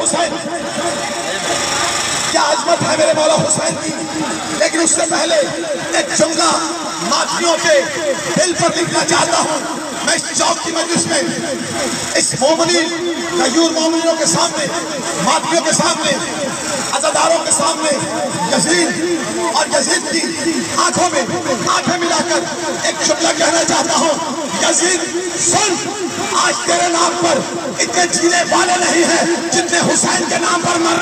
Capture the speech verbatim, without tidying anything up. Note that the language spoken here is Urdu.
حسین کیا عظمت ہے میرے مولا حسین کی. لیکن اس سے پہلے ایک جملہ مادیوں کے دل پر لکھنا چاہتا ہوں. میں اس چوک کی مجلس میں اس مومنی غیور مومنوں کے سامنے، مادیوں کے سامنے، عزاداروں کے سامنے یزید اور یزید کی آنکھوں میں آنکھیں ملا کر ایک جملہ کہنا چاہتا ہوں. یزید سن، آج تیرے نام پر اتنے جینے والے نہیں ہیں جتنے حسین کے نام پر مر